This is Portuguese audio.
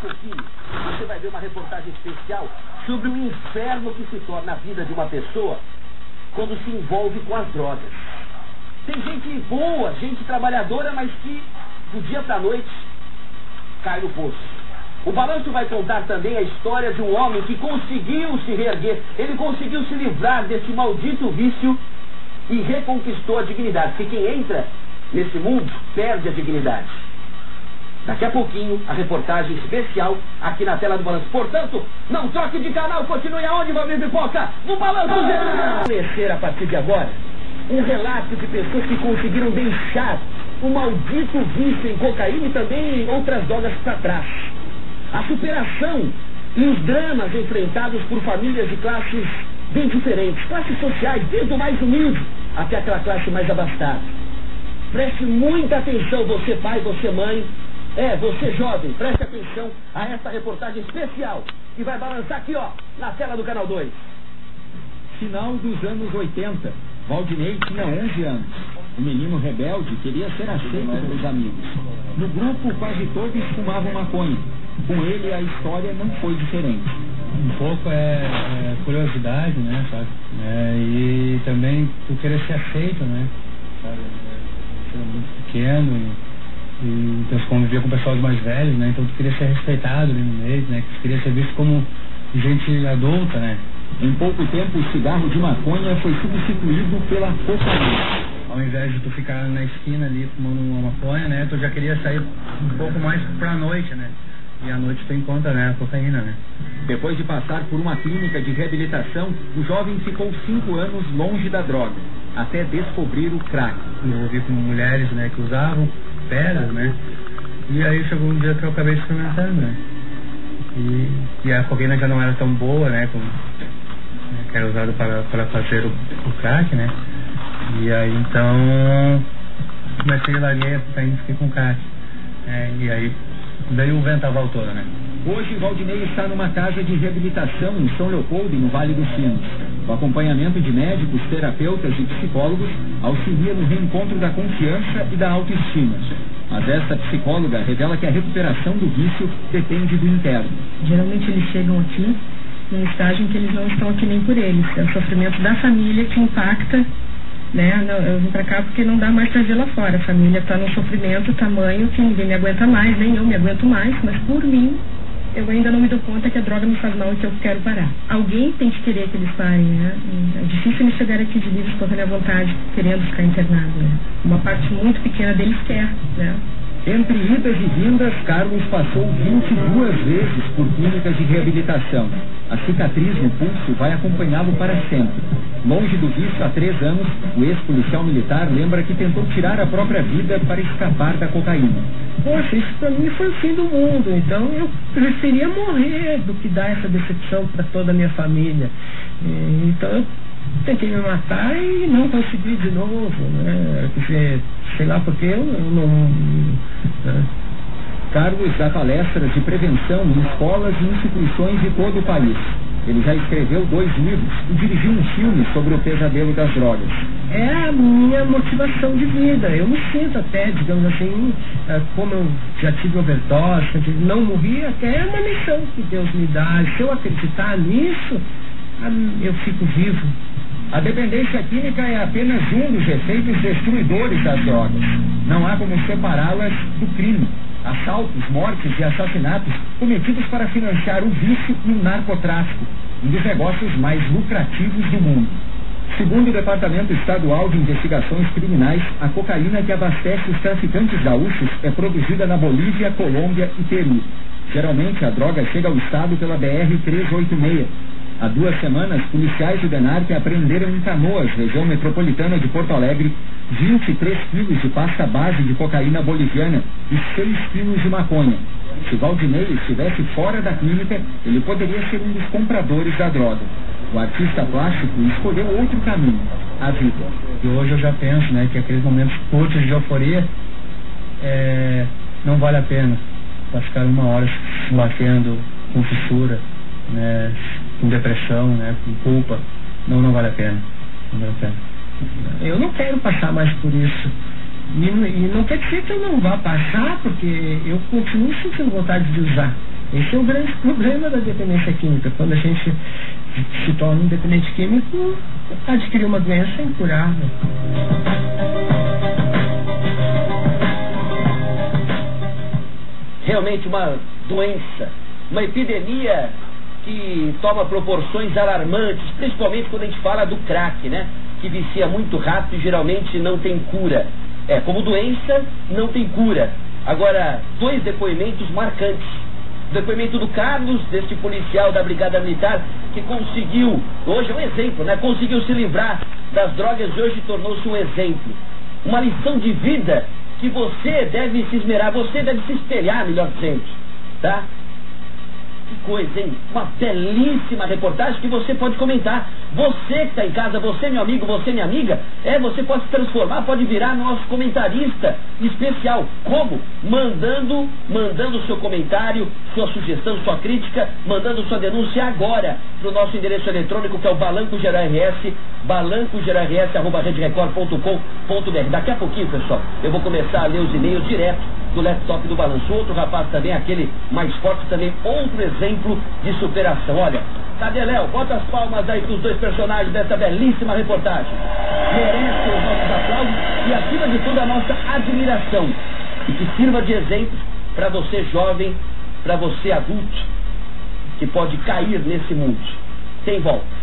patrocínio, você vai ver uma reportagem especial sobre o inferno que se torna a vida de uma pessoa quando se envolve com as drogas. Tem gente boa, gente trabalhadora, mas que, do dia pra noite, cai no poço. O balanço vai contar também a história de um homem que conseguiu se reerguer, ele conseguiu se livrar desse maldito vício e reconquistou a dignidade, porque quem entra nesse mundo perde a dignidade. Daqui a pouquinho, a reportagem especial aqui na tela do Balanço. Portanto, não troque de canal, continue aonde, Valmir Pipoca? No Balanço Geral! Conhecer a partir de agora um relato de pessoas que conseguiram deixar o maldito vício em cocaína e também em outras drogas para trás. A superação e os dramas enfrentados por famílias de classes bem diferentes, classes sociais, desde o mais humilde até aquela classe mais abastada. Preste muita atenção, você pai, você mãe, você jovem, preste atenção a esta reportagem especial que vai balançar aqui, ó, na tela do Canal 2. Final dos anos 80, Valdinei tinha 11 anos. O menino rebelde queria ser aceito pelos amigos. No grupo, quase todos fumavam maconha. Com ele, a história não foi diferente. Um pouco é curiosidade, né, sabe? E também tu querer ser aceito, né? Sabe? Ser muito pequeno e então, convivia com pessoas mais velhos, né? Então tu queria ser respeitado ali no meio, né? Tu queria ser visto como gente adulta, né? Em pouco tempo, o cigarro de maconha foi substituído pela cocaína. Ao invés de tu ficar na esquina ali fumando uma maconha, né? Tu já queria sair um pouco mais pra noite, né? E à noite tu encontra, né, a cocaína, né? Depois de passar por uma clínica de reabilitação, o jovem ficou 5 anos longe da droga, até descobrir o crack. Me envolvi com mulheres, né, que usavam pedras, né? E aí chegou um dia que eu acabei experimentando, né? E a cocaína já não era tão boa, né? Como, né, que era usada para fazer o crack, né? E aí então comecei a largar, aí fiquei com o crack. E aí daí o ventaval todo, né? Hoje, Valdinei está numa casa de reabilitação em São Leopoldo, no Vale dos Sinos. O acompanhamento de médicos, terapeutas e psicólogos auxilia no reencontro da confiança e da autoestima. Mas esta psicóloga revela que a recuperação do vício depende do interno. Geralmente eles chegam aqui num estágio em que eles não estão aqui nem por eles. É o sofrimento da família que impacta, né? Eu vim pra cá porque não dá mais pra ver lá fora. A família tá num sofrimento tamanho que ninguém me aguenta mais, nem eu me aguento mais, mas por mim, eu ainda não me dou conta que a droga me faz mal e que eu quero parar. Alguém tem que querer que eles parem, né? É difícil eles chegarem aqui de livre, correndo à vontade, querendo ficar internado, né? Uma parte muito pequena deles quer, né? Entre idas e vindas, Carlos passou 22 vezes por clínicas de reabilitação. A cicatriz no pulso vai acompanhá-lo para sempre. Longe do vício há 3 anos, o ex-policial militar lembra que tentou tirar a própria vida para escapar da cocaína. Poxa, isso para mim foi o fim do mundo, então eu preferia morrer do que dar essa decepção para toda a minha família. Então eu tentei me matar e não consegui de novo, né? Porque, sei lá porque eu não... Né? Carlos dá palestras de prevenção em escolas e instituições de todo o país. Ele já escreveu 2 livros e dirigiu um filme sobre o pesadelo das drogas. É a minha motivação de vida. Eu me sinto até, digamos assim, como eu já tive overdose, não morri, até é uma missão que Deus me dá. Se eu acreditar nisso, eu fico vivo. A dependência química é apenas um dos efeitos destruidores das drogas. Não há como separá-las do crime. Assaltos, mortes e assassinatos cometidos para financiar o vício e o narcotráfico, um dos negócios mais lucrativos do mundo. Segundo o Departamento Estadual de Investigações Criminais, a cocaína que abastece os traficantes gaúchos é produzida na Bolívia, Colômbia e Peru. Geralmente, a droga chega ao estado pela BR-386. Há 2 semanas, policiais do Denarc apreenderam em Canoas, região metropolitana de Porto Alegre, 23 quilos de pasta base de cocaína boliviana e 6 quilos de maconha. Se Valdinei estivesse fora da clínica, ele poderia ser um dos compradores da droga. O artista plástico escolheu outro caminho, a vida. E hoje eu já penso, né, que aqueles momentos curtos de euforia não vale a pena. Pra ficar 1 hora se batendo com fissura, né, com depressão, né, com culpa, não vale a pena. Não vale a pena. Eu não quero passar mais por isso. E não quer dizer que eu não vá passar, porque eu continuo sentindo vontade de usar. Esse é o grande problema da dependência química. Quando a gente se torna um dependente químico, adquire uma doença incurável. Realmente uma doença, uma epidemia que toma proporções alarmantes, principalmente quando a gente fala do crack, né? Que vicia muito rápido e geralmente não tem cura. É, como doença, não tem cura. Agora, dois depoimentos marcantes. O depoimento do Carlos, deste policial da Brigada Militar, que conseguiu, hoje é um exemplo, né? Conseguiu se livrar das drogas e hoje tornou-se um exemplo. Uma lição de vida que você deve se esmerar, você deve se espelhar, melhor dizendo, tá? Que coisa, hein? Uma belíssima reportagem que você pode comentar. Você que está em casa, você meu amigo, você minha amiga, você pode se transformar, pode virar nosso comentarista especial. Como? Mandando seu comentário, sua sugestão, sua crítica, mandando sua denúncia agora para o nosso endereço eletrônico, que é o Balanço Geral RS, balancogeralrs@redrecord.com.br. Daqui a pouquinho, pessoal, eu vou começar a ler os e-mails direto do laptop do Balanço. Outro rapaz também, aquele mais forte também, outro exemplo de superação. Olha, cadê Léo? Bota as palmas aí pros dois personagens dessa belíssima reportagem. Merecem os nossos aplausos e, acima de tudo, a nossa admiração. E que sirva de exemplo para você jovem, para você adulto, que pode cair nesse mundo. Tem volta.